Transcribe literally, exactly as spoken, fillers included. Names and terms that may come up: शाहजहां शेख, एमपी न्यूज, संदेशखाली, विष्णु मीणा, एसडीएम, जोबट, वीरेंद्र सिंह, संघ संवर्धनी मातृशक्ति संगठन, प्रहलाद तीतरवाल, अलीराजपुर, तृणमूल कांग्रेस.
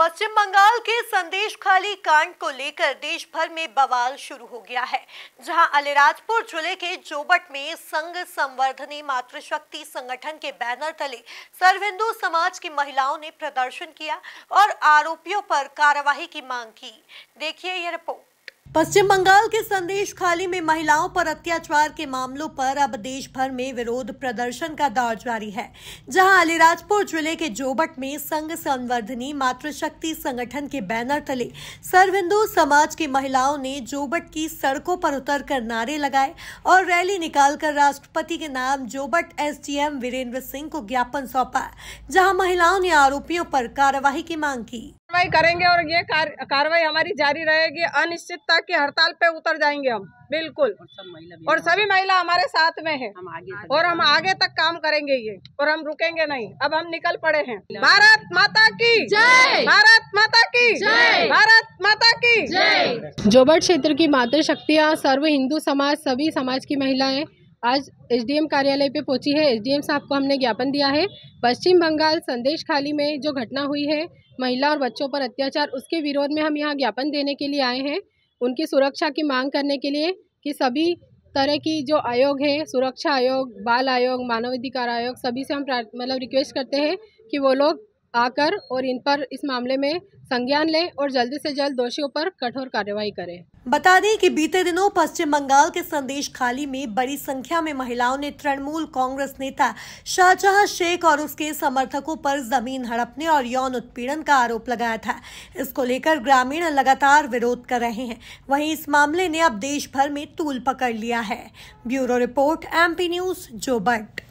पश्चिम बंगाल के संदेशखाली कांड को लेकर देश भर में बवाल शुरू हो गया है, जहां अलीराजपुर जिले के जोबट में संघ संवर्धनी मातृशक्ति संगठन के बैनर तले सर्व हिंदू समाज की महिलाओं ने प्रदर्शन किया और आरोपियों पर कार्रवाई की मांग की। देखिए यह रिपोर्ट। पश्चिम बंगाल के संदेशखाली में महिलाओं पर अत्याचार के मामलों पर अब देश भर में विरोध प्रदर्शन का दौर जारी है, जहां अलीराजपुर जिले के जोबट में संघ संवर्धनी मातृशक्ति संगठन के बैनर तले सर्व हिंदू समाज की महिलाओं ने जोबट की सड़कों पर उतरकर नारे लगाए और रैली निकालकर राष्ट्रपति के नाम जोबट एसडीएम वीरेंद्र सिंह को ज्ञापन सौंपा, जहाँ महिलाओं ने आरोपियों पर कार्रवाई की मांग की। कार्रवाई करेंगे और ये कार्रवाई हमारी जारी रहेगी, अनिश्चितता की हड़ताल पे उतर जाएंगे हम बिल्कुल। और, सब महिला और सभी महिला हमारे साथ में है, हम आगे और हम आगे तक काम करेंगे ये, और हम रुकेंगे नहीं। अब हम निकल पड़े हैं। भारत माता की जय, भारत माता की जय, भारत माता की जय। जोबट क्षेत्र की मातृशक्तियाँ, सर्व हिंदू समाज, सभी समाज की महिलाएं आज एसडीएम कार्यालय पे पहुंची है। एसडीएम साहब को हमने ज्ञापन दिया है। पश्चिम बंगाल संदेशखाली में जो घटना हुई है महिला और बच्चों पर अत्याचार, उसके विरोध में हम यहाँ ज्ञापन देने के लिए आए हैं, उनकी सुरक्षा की मांग करने के लिए कि सभी तरह की जो आयोग है, सुरक्षा आयोग, बाल आयोग, मानवाधिकार आयोग, सभी से हम मतलब रिक्वेस्ट करते हैं कि वो लोग आकर और इन पर इस मामले में संज्ञान लें और जल्दी से जल्द दोषियों पर कठोर कार्रवाई करें। बता दें कि बीते दिनों पश्चिम बंगाल के संदेशखाली में बड़ी संख्या में महिलाओं ने तृणमूल कांग्रेस नेता शाहजहां शेख और उसके समर्थकों पर जमीन हड़पने और यौन उत्पीड़न का आरोप लगाया था। इसको लेकर ग्रामीण लगातार विरोध कर रहे हैं। वहीं इस मामले ने अब देश भर में तूल पकड़ लिया है। Bureau report एमपी न्यूज जोबट।